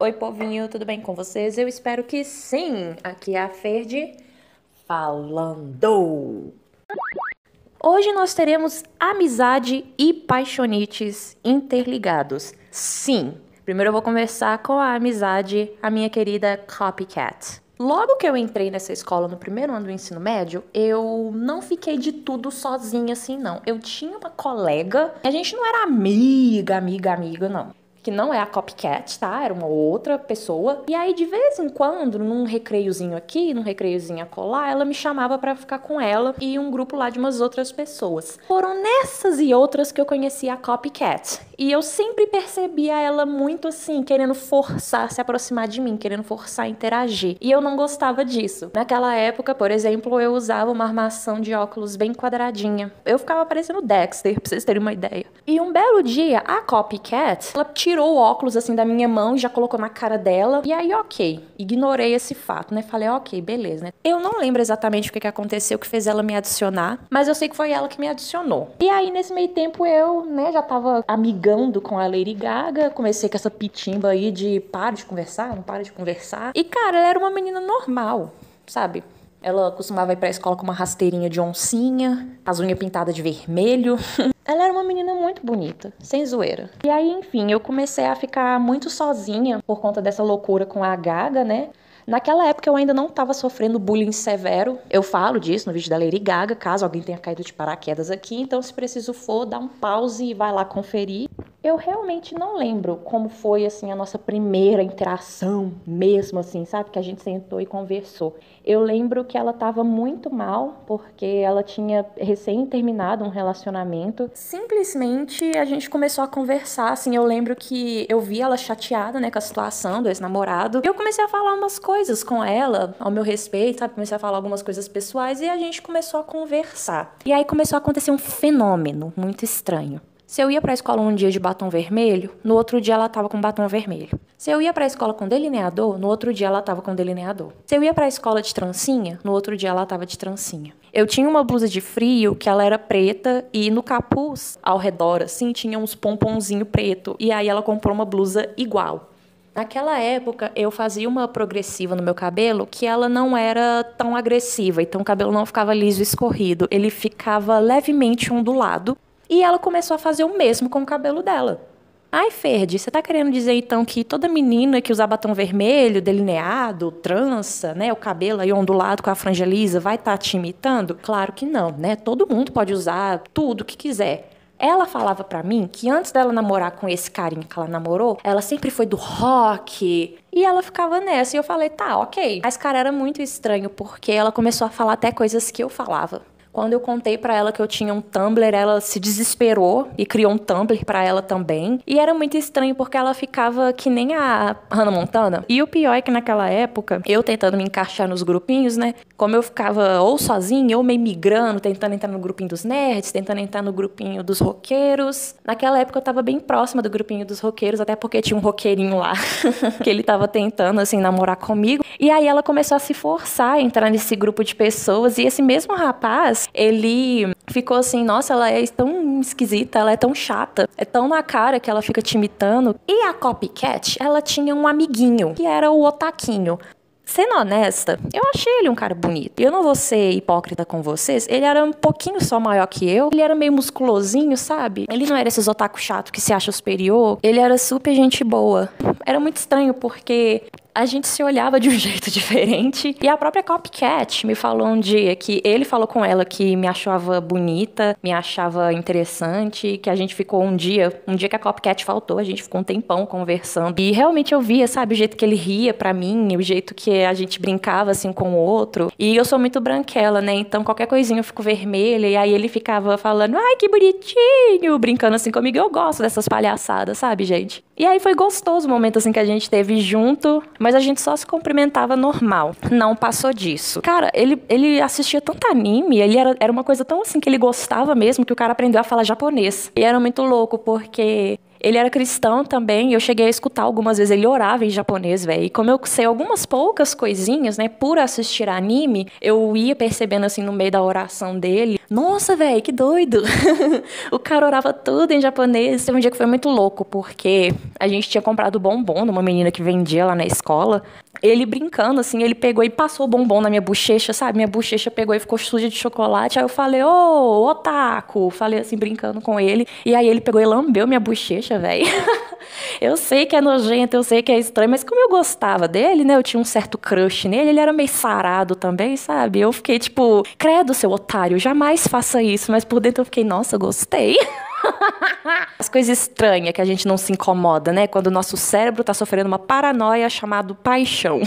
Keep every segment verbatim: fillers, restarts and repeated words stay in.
Oi, povinho, tudo bem com vocês? Eu espero que sim! Aqui é a Ferdi falando! Hoje nós teremos amizade e paixonites interligados. Sim! Primeiro eu vou conversar com a amizade, a minha querida Copycat. Logo que eu entrei nessa escola no primeiro ano do ensino médio, eu não fiquei de tudo sozinha assim, não. Eu tinha uma colega, a gente não era amiga, amiga, amiga, não. Que não é a Copycat, tá? Era uma outra pessoa. E aí, de vez em quando, num recreiozinho aqui, num recreiozinho acolá, ela me chamava pra ficar com ela e um grupo lá de umas outras pessoas. Foram nessas e outras que eu conheci a Copycat. E eu sempre percebia ela muito assim, querendo forçar se aproximar de mim, querendo forçar a interagir. E eu não gostava disso. Naquela época, por exemplo, eu usava uma armação de óculos bem quadradinha. Eu ficava parecendo Dexter, pra vocês terem uma ideia. E um belo dia, a Copycat, ela tirou Tirou o óculos assim da minha mão e já colocou na cara dela. E aí, ok, ignorei esse fato, né? Falei, ok, beleza, né? Eu não lembro exatamente o que, que aconteceu que fez ela me adicionar, mas eu sei que foi ela que me adicionou. E aí, nesse meio tempo, eu, né, já tava amigando com a Lady Gaga. Comecei com essa pitimba aí de para de conversar, não para de conversar. E, cara, ela era uma menina normal, sabe? Ela costumava ir pra escola com uma rasteirinha de oncinha, as unhas pintadas de vermelho. Ela era uma menina muito bonita, sem zoeira. E aí, enfim, eu comecei a ficar muito sozinha por conta dessa loucura com a Gaga, né? Naquela época eu ainda não tava sofrendo bullying severo. Eu falo disso no vídeo da Lady Gaga, caso alguém tenha caído de paraquedas aqui. Então, se preciso for, dá um pause e vai lá conferir. Eu realmente não lembro como foi, assim, a nossa primeira interação mesmo, assim, sabe? Que a gente sentou e conversou. Eu lembro que ela tava muito mal, porque ela tinha recém terminado um relacionamento. Simplesmente a gente começou a conversar, assim. Eu lembro que eu vi ela chateada, né, com a situação do ex-namorado. Eu comecei a falar umas coisas com ela, ao meu respeito, sabe? Comecei a falar algumas coisas pessoais e a gente começou a conversar. E aí começou a acontecer um fenômeno muito estranho. Se eu ia pra escola um dia de batom vermelho, no outro dia ela tava com batom vermelho. Se eu ia pra escola com delineador, no outro dia ela tava com delineador. Se eu ia pra escola de trancinha, no outro dia ela tava de trancinha. Eu tinha uma blusa de frio que ela era preta e no capuz, ao redor, assim, tinha uns pomponzinho preto. E aí ela comprou uma blusa igual. Naquela época, eu fazia uma progressiva no meu cabelo que ela não era tão agressiva, então o cabelo não ficava liso e escorrido. Ele ficava levemente ondulado. E ela começou a fazer o mesmo com o cabelo dela. Ai, Ferdi, você tá querendo dizer então que toda menina que usar batom vermelho, delineado, trança, né, o cabelo aí ondulado com a franja lisa, vai tá te imitando? Claro que não, né? Todo mundo pode usar tudo que quiser. Ela falava pra mim que antes dela namorar com esse carinha que ela namorou, ela sempre foi do rock. E ela ficava nessa. E eu falei, tá, ok. Mas, cara, era muito estranho, porque ela começou a falar até coisas que eu falava. Quando eu contei pra ela que eu tinha um Tumblr, ela se desesperou e criou um Tumblr pra ela também. E era muito estranho, porque ela ficava que nem a Hannah Montana. E o pior é que naquela época, eu tentando me encaixar nos grupinhos, né? Como eu ficava ou sozinha, ou meio migrando, tentando entrar no grupinho dos nerds, tentando entrar no grupinho dos roqueiros. Naquela época eu tava bem próxima do grupinho dos roqueiros, até porque tinha um roqueirinho lá que ele tava tentando, assim, namorar comigo. E aí ela começou a se forçar a entrar nesse grupo de pessoas. E esse mesmo rapaz, ele ficou assim, nossa, ela é tão esquisita, ela é tão chata, é tão na cara que ela fica te imitando. E a Copycat, ela tinha um amiguinho, que era o Otakinho. Sendo honesta, eu achei ele um cara bonito. Eu não vou ser hipócrita com vocês, ele era um pouquinho só maior que eu, ele era meio musculosinho, sabe? Ele não era esses otaku chato que se acha superior, ele era super gente boa. Era muito estranho, porque a gente se olhava de um jeito diferente. E a própria Copycat me falou um dia que ele falou com ela que me achava bonita, me achava interessante, que a gente ficou um dia, um dia que a Copycat faltou, a gente ficou um tempão conversando. E realmente eu via, sabe, o jeito que ele ria pra mim, o jeito que a gente brincava, assim, com o outro. E eu sou muito branquela, né? Então qualquer coisinha eu fico vermelha. E aí ele ficava falando, ai, que bonitinho, brincando assim comigo. Eu gosto dessas palhaçadas, sabe, gente? E aí foi gostoso o momento, assim, que a gente teve junto. Mas a gente só se cumprimentava normal. Não passou disso. Cara, ele, ele assistia tanto anime. Ele era, era uma coisa tão assim que ele gostava mesmo, que o cara aprendeu a falar japonês. E era muito louco, porque Ele era cristão também, e eu cheguei a escutar algumas vezes, ele orava em japonês, velho. E como eu sei algumas poucas coisinhas, né, por assistir anime, eu ia percebendo, assim, no meio da oração dele. Nossa, velho, que doido! O cara orava tudo em japonês. Teve um dia que foi muito louco, porque a gente tinha comprado bombom numa menina que vendia lá na escola. Ele brincando, assim, ele pegou e passou o bombom na minha bochecha, sabe? Minha bochecha pegou e ficou suja de chocolate. Aí eu falei, ô, otaku! Falei assim, brincando com ele. E aí ele pegou e lambeu minha bochecha, velho. Eu sei que é nojento, eu sei que é estranho, mas como eu gostava dele, né? Eu tinha um certo crush nele, ele era meio sarado também, sabe? Eu fiquei tipo, credo, seu otário, jamais faça isso. Mas por dentro eu fiquei, nossa, gostei. As coisas estranhas que a gente não se incomoda, né? Quando o nosso cérebro tá sofrendo uma paranoia chamada paixão.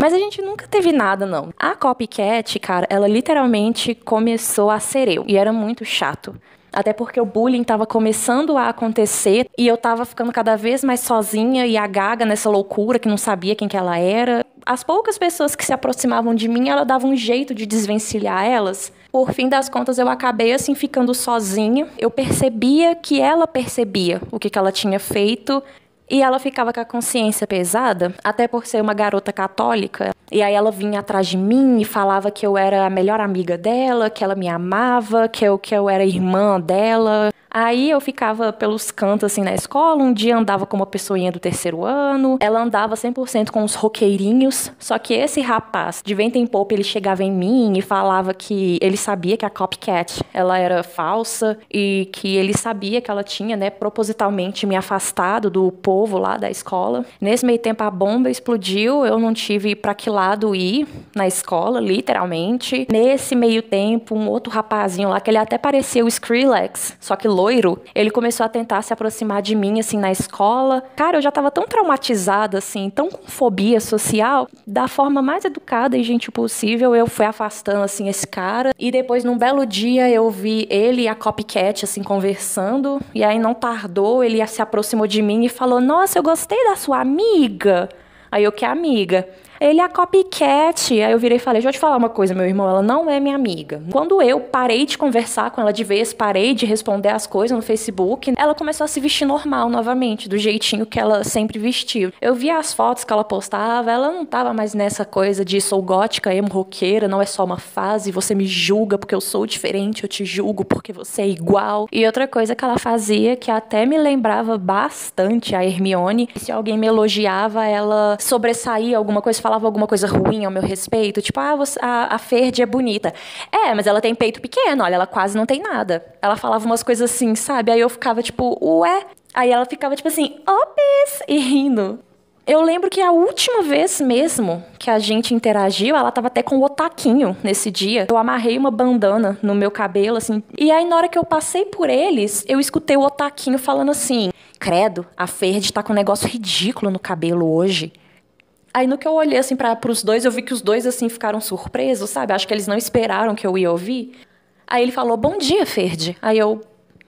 Mas a gente nunca teve nada, não. A Copycat, cara, ela literalmente começou a ser eu. E era muito chato. Até porque o bullying tava começando a acontecer e eu tava ficando cada vez mais sozinha e a Gaga nessa loucura que não sabia quem que ela era. As poucas pessoas que se aproximavam de mim, ela dava um jeito de desvencilhar elas. Por fim das contas, eu acabei assim ficando sozinha. Eu percebia que ela percebia o que que ela tinha feito. E ela ficava com a consciência pesada, até por ser uma garota católica. E aí ela vinha atrás de mim e falava que eu era a melhor amiga dela, que ela me amava, que eu, que eu era irmã dela. Aí eu ficava pelos cantos, assim, na escola. Um dia andava com uma pessoinha do terceiro ano. Ela andava cem por cento com os roqueirinhos. Só que esse rapaz, de vento em pouco, ele chegava em mim e falava que ele sabia que a Copycat, ela era falsa. E que ele sabia que ela tinha, né, propositalmente me afastado do povo lá da escola. Nesse meio tempo a bomba explodiu, eu não tive pra que lado ir na escola, literalmente. Nesse meio tempo, um outro rapazinho lá, que ele até parecia o Skrillex, só que loiro, ele começou a tentar se aproximar de mim, assim, na escola. Cara, eu já tava tão traumatizada, assim, tão com fobia social, da forma mais educada e gentil possível, eu fui afastando, assim, esse cara. E depois, num belo dia, eu vi ele e a Copycat, assim, conversando, e aí não tardou, ele se aproximou de mim e falou, nossa, eu gostei da sua amiga. Aí eu, que amiga? Ele é a Copycat. Aí eu virei e falei, deixa eu te falar uma coisa, meu irmão, ela não é minha amiga. Quando eu parei de conversar com ela de vez, parei de responder as coisas no Facebook, ela começou a se vestir normal novamente, do jeitinho que ela sempre vestiu. Eu via as fotos que ela postava, ela não tava mais nessa coisa de sou gótica, emo, roqueira, não é só uma fase, você me julga porque eu sou diferente, eu te julgo porque você é igual. E outra coisa que ela fazia, que até me lembrava bastante a Hermione, se alguém me elogiava, ela sobressaía alguma coisa, falava alguma coisa ruim ao meu respeito, tipo, ah, você, a, a Ferdi é bonita. É, mas ela tem peito pequeno, olha, ela quase não tem nada. Ela falava umas coisas assim, sabe? Aí eu ficava tipo, ué? Aí ela ficava tipo assim, ops! E rindo. Eu lembro que a última vez mesmo que a gente interagiu, ela tava até com o Otakinho nesse dia. Eu amarrei uma bandana no meu cabelo, assim. E aí, na hora que eu passei por eles, eu escutei o Otakinho falando assim, credo, a Ferdi tá com um negócio ridículo no cabelo hoje. Aí no que eu olhei, assim, pra, pros dois, eu vi que os dois, assim, ficaram surpresos, sabe? Acho que eles não esperaram que eu ia ouvir. Aí ele falou, bom dia, Ferdi. Aí eu,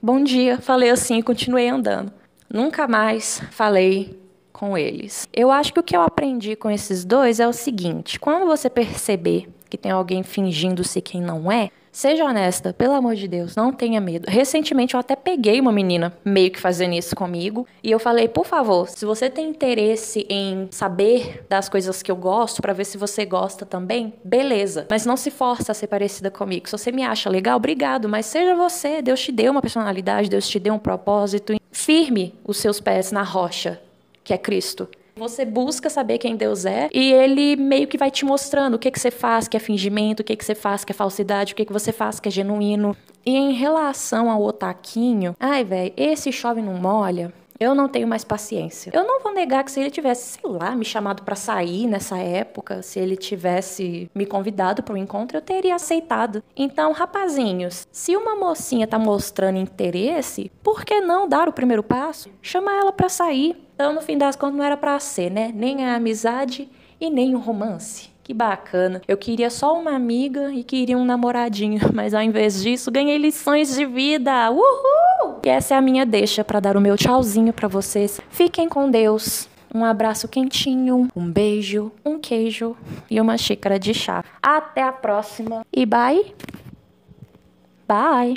bom dia. Falei assim e continuei andando. Nunca mais falei com eles. Eu acho que o que eu aprendi com esses dois é o seguinte. Quando você perceber que tem alguém fingindo ser quem não é, seja honesta, pelo amor de Deus, não tenha medo. Recentemente eu até peguei uma menina meio que fazendo isso comigo e eu falei, por favor, se você tem interesse em saber das coisas que eu gosto pra ver se você gosta também, beleza. Mas não se força a ser parecida comigo. Se você me acha legal, obrigado, mas seja você. Deus te deu uma personalidade, Deus te deu um propósito. Firme os seus pés na rocha, que é Cristo. Você busca saber quem Deus é e ele meio que vai te mostrando o que, que você faz que é fingimento, o que, que você faz que é falsidade, o que, que você faz que é genuíno. E em relação ao Otakinho, ai, velho, esse chove não molha, eu não tenho mais paciência. Eu não vou negar que se ele tivesse, sei lá, me chamado pra sair nessa época, se ele tivesse me convidado para um encontro, eu teria aceitado. Então, rapazinhos, se uma mocinha tá mostrando interesse, por que não dar o primeiro passo? Chama ela pra sair. Então, no fim das contas, não era pra ser, né? Nem a amizade e nem o romance. Que bacana. Eu queria só uma amiga e queria um namoradinho. Mas ao invés disso, ganhei lições de vida. Uhul! E essa é a minha deixa pra dar o meu tchauzinho pra vocês. Fiquem com Deus. Um abraço quentinho. Um beijo. Um queijo. E uma xícara de chá. Até a próxima. E bye. Bye.